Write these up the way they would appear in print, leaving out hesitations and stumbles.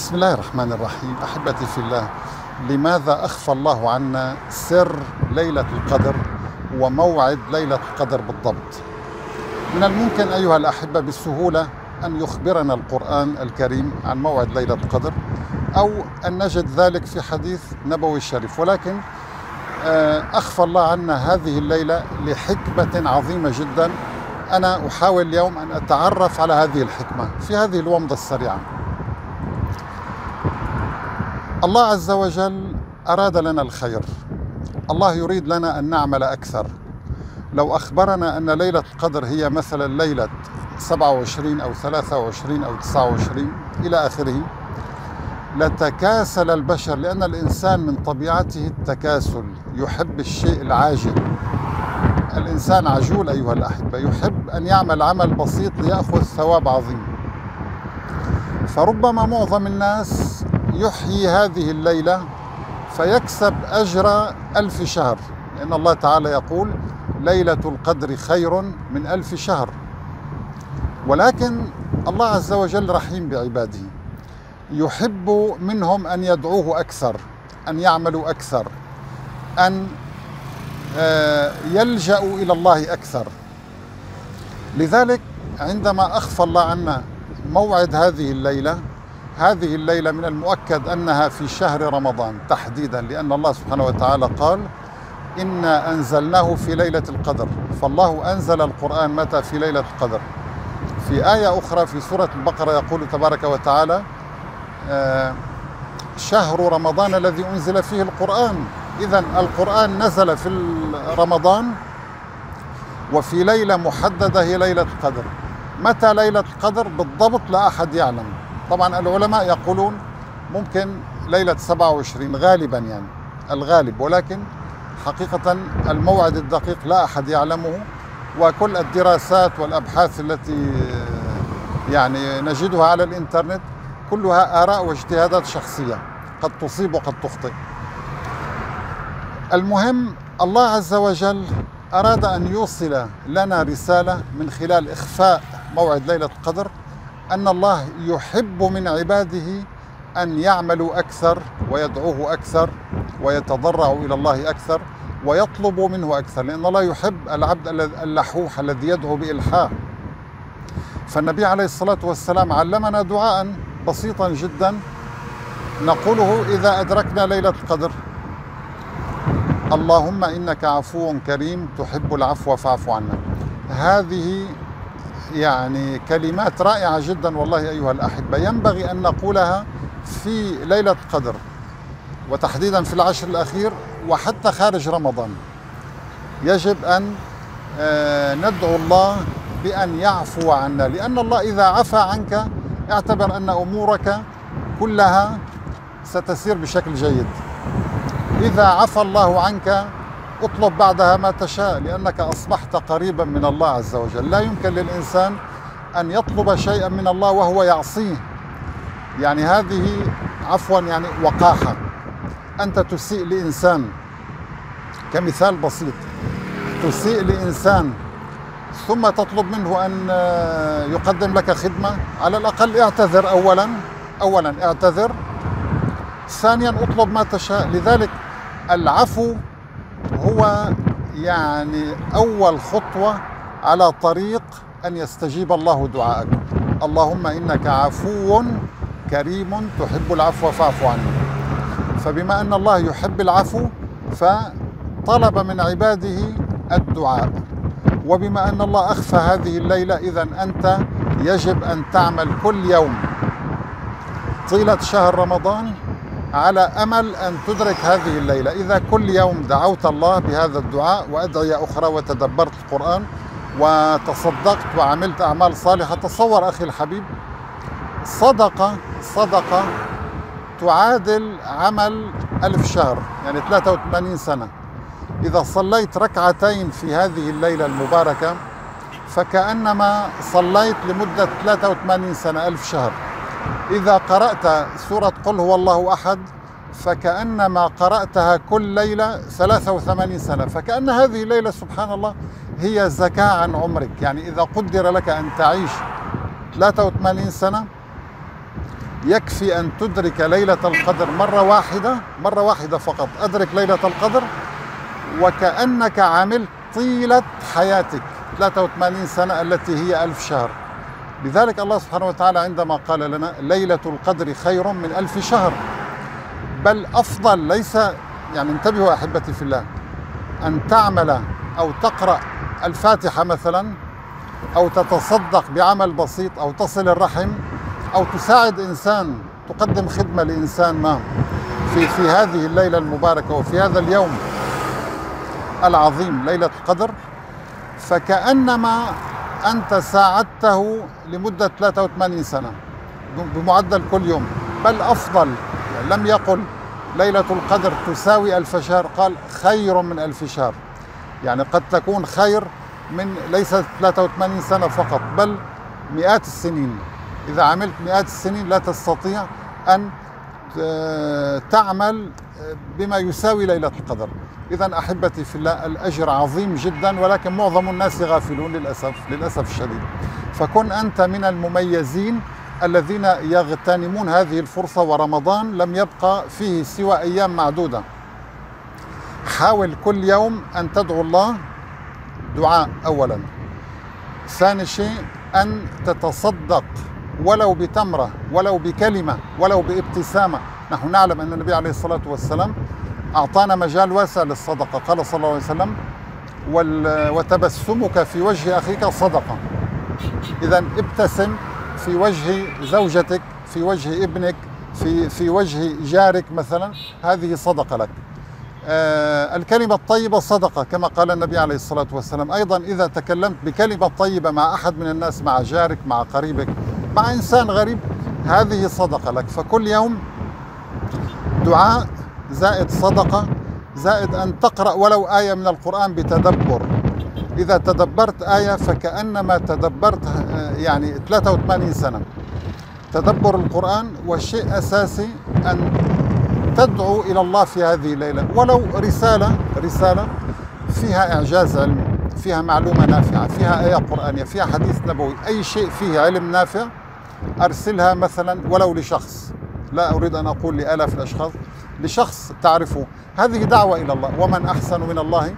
بسم الله الرحمن الرحيم. أحبتي في الله، لماذا أخفى الله عنا سر ليلة القدر وموعد ليلة القدر بالضبط؟ من الممكن أيها الأحبة بسهولة أن يخبرنا القرآن الكريم عن موعد ليلة القدر، أو أن نجد ذلك في حديث نبوي شريف، ولكن أخفى الله عنا هذه الليلة لحكمة عظيمة جدا. أنا أحاول اليوم أن أتعرف على هذه الحكمة في هذه الومضة السريعة. الله عز وجل أراد لنا الخير، الله يريد لنا أن نعمل أكثر. لو أخبرنا أن ليلة القدر هي مثلا ليلة 27 أو 23 أو 29 إلى آخره لتكاسل البشر، لأن الإنسان من طبيعته التكاسل، يحب الشيء العاجل. الإنسان عجول أيها الأحبة، يحب أن يعمل عمل بسيط ليأخذ ثواب عظيم. فربما معظم الناس يحيي هذه الليلة فيكسب أجر 1000 شهر، لأن الله تعالى يقول ليلة القدر خير من 1000 شهر. ولكن الله عز وجل رحيم بعباده، يحب منهم أن يدعوه أكثر، أن يعملوا أكثر، أن يلجأوا إلى الله أكثر. لذلك عندما أخفى الله عنا موعد هذه الليلة من المؤكد أنها في شهر رمضان تحديدا، لأن الله سبحانه وتعالى قال إنا أنزلناه في ليلة القدر. فالله أنزل القرآن متى؟ في ليلة القدر. في آية أخرى في سورة البقرة يقول تبارك وتعالى شهر رمضان الذي أنزل فيه القرآن. إذن القرآن نزل في رمضان وفي ليلة محددة هي ليلة القدر. متى ليلة القدر بالضبط لا أحد يعلم. طبعا العلماء يقولون ممكن ليلة 27 غالبا، يعني الغالب، ولكن حقيقة الموعد الدقيق لا أحد يعلمه، وكل الدراسات والأبحاث التي يعني نجدها على الإنترنت كلها آراء واجتهادات شخصية، قد تصيب وقد تخطئ. المهم الله عز وجل أراد أن يوصل لنا رسالة من خلال إخفاء موعد ليلة القدر، أن الله يحب من عباده أن يعملوا أكثر ويدعوه أكثر ويتضرعوا إلى الله أكثر ويطلبوا منه أكثر، لأن الله يحب العبد اللحوح الذي يدعو بإلحاح. فالنبي عليه الصلاة والسلام علمنا دعاء بسيطا جدا نقوله إذا أدركنا ليلة القدر: اللهم إنك عفو كريم تحب العفو فاعف عنا. هذه يعني كلمات رائعة جدا والله أيها الأحبة، ينبغي أن نقولها في ليلة القدر وتحديدا في العشر الأخير، وحتى خارج رمضان يجب أن ندعو الله بأن يعفو عنا، لأن الله إذا عفى عنك اعتبر أن أمورك كلها ستسير بشكل جيد. إذا عفى الله عنك اطلب بعدها ما تشاء، لأنك أصبحت قريبا من الله عز وجل. لا يمكن للإنسان أن يطلب شيئا من الله وهو يعصيه، يعني هذه عفوا يعني وقاحة. أنت تسيء لإنسان، كمثال بسيط، تسيء لإنسان ثم تطلب منه أن يقدم لك خدمة، على الأقل اعتذر أولا اعتذر، ثانيا اطلب ما تشاء. لذلك العفو هو يعني أول خطوة على طريق أن يستجيب الله دعائك. اللهم إنك عفو كريم تحب العفو فاعف عني. فبما أن الله يحب العفو فطلب من عباده الدعاء، وبما أن الله أخفى هذه الليلة إذن أنت يجب أن تعمل كل يوم طيلة شهر رمضان على أمل أن تدرك هذه الليلة. إذا كل يوم دعوت الله بهذا الدعاء وأدعية أخرى وتدبرت القرآن وتصدقت وعملت أعمال صالحة، تصور أخي الحبيب صدقة تعادل عمل 1000 شهر، يعني 83 سنة. إذا صليت ركعتين في هذه الليلة المباركة فكأنما صليت لمدة 83 سنة، 1000 شهر. إذا قرأت سورة قل هو الله أحد فكأنما قرأتها كل ليلة 83 سنة، فكأن هذه الليلة سبحان الله هي زكاة عن عمرك. يعني إذا قدر لك أن تعيش 83 سنة يكفي أن تدرك ليلة القدر مرة واحدة فقط. أدرك ليلة القدر وكأنك عملت طيلة حياتك 83 سنة التي هي 1000 شهر. لذلك الله سبحانه وتعالى عندما قال لنا ليلة القدر خير من 1000 شهر بل أفضل، ليس يعني انتبهوا أحبتي في الله أن تعمل أو تقرأ الفاتحة مثلا أو تتصدق بعمل بسيط أو تصل الرحم أو تساعد إنسان، تقدم خدمة لإنسان ما في هذه الليلة المباركة وفي هذا اليوم العظيم ليلة القدر، فكأنما أنت ساعدته لمدة 83 سنة بمعدل كل يوم، بل أفضل. يعني لم يقل ليلة القدر تساوي 1000 شهر، قال خير من 1000 شهر، يعني قد تكون خير من ليست 83 سنة فقط بل مئات السنين. إذا عملت مئات السنين لا تستطيع أن تعمل بما يساوي ليلة القدر. إذا أحبتي في الله الأجر عظيم جدا، ولكن معظم الناس غافلون للأسف الشديد. فكن أنت من المميزين الذين يغتنمون هذه الفرصة، ورمضان لم يبقى فيه سوى أيام معدودة. حاول كل يوم أن تدعو الله دعاء أولا، ثاني شيء أن تتصدق ولو بتمرة ولو بكلمة ولو بابتسامة. نحن نعلم أن النبي عليه الصلاة والسلام أعطانا مجال واسع للصدقة، قال صلى الله عليه وسلم وتبسمك في وجه أخيك صدقة. إذا ابتسم في وجه زوجتك، في وجه ابنك، في وجه جارك مثلا، هذه صدقة لك. الكلمة الطيبة صدقة كما قال النبي عليه الصلاة والسلام. أيضا إذا تكلمت بكلمة طيبة مع أحد من الناس، مع جارك، مع قريبك، مع إنسان غريب، هذه صدقة لك. فكل يوم دعاء زائد صدقة زائد أن تقرأ ولو آية من القرآن بتدبر. إذا تدبرت آية فكأنما تدبرت يعني 83 سنة تدبر القرآن. والشيء أساسي أن تدعو إلى الله في هذه الليلة، ولو رسالة فيها إعجاز علمي، فيها معلومة نافعة، فيها آية قرآنية، فيها حديث نبوي، أي شيء فيه علم نافع أرسلها مثلا ولو لشخص، لا أريد أن أقول لآلاف الأشخاص، لشخص تعرفه. هذه دعوة إلى الله. ومن أحسن من الله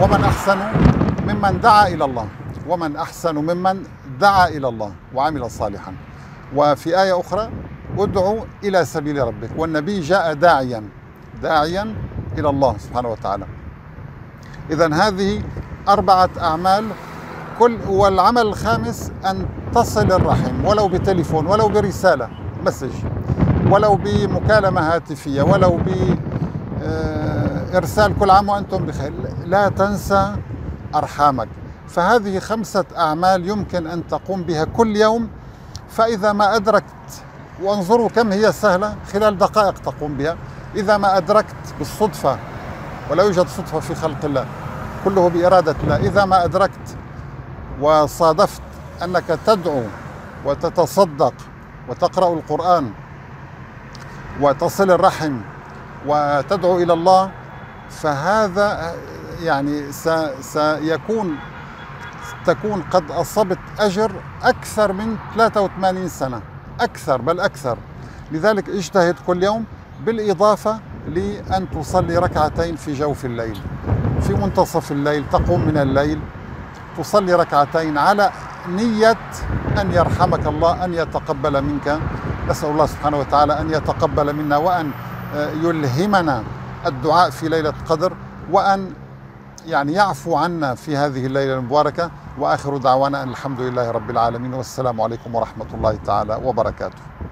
ومن أحسن ممن دعا إلى الله، ومن أحسن ممن دعا إلى الله وعمل صالحا. وفي آية أخرى ادعو إلى سبيل ربك. والنبي جاء داعيا إلى الله سبحانه وتعالى. إذن هذه 4 أعمال كل. والعمل الخامس أن تصل الرحم، ولو بتليفون، ولو برسالة مسج، ولو بمكالمة هاتفية، ولو بإرسال كل عام وأنتم بخير. لا تنسى أرحامك. فهذه 5 أعمال يمكن أن تقوم بها كل يوم. فإذا ما أدركت، وانظروا كم هي سهلة، خلال دقائق تقوم بها. إذا ما أدركت بالصدفة، ولا يوجد صدفة في خلق الله، كله بإرادة الله، إذا ما أدركت وصادفت أنك تدعو وتتصدق وتقرأ القرآن وتصل الرحم وتدعو إلى الله، فهذا يعني تكون قد أصبت أجر أكثر من 83 سنة، أكثر بل أكثر. لذلك اجتهد كل يوم، بالإضافة لأن تصلي 2 ركعة في جوف الليل، في منتصف الليل، تقوم من الليل تصلي 2 ركعة على نية أن يرحمك الله، أن يتقبل منك. نسأل الله سبحانه وتعالى أن يتقبل منا، وأن يلهمنا الدعاء في ليلة القدر، وأن يعني يعفو عنا في هذه الليلة المباركة. وآخر دعوانا أن الحمد لله رب العالمين، والسلام عليكم ورحمة الله تعالى وبركاته.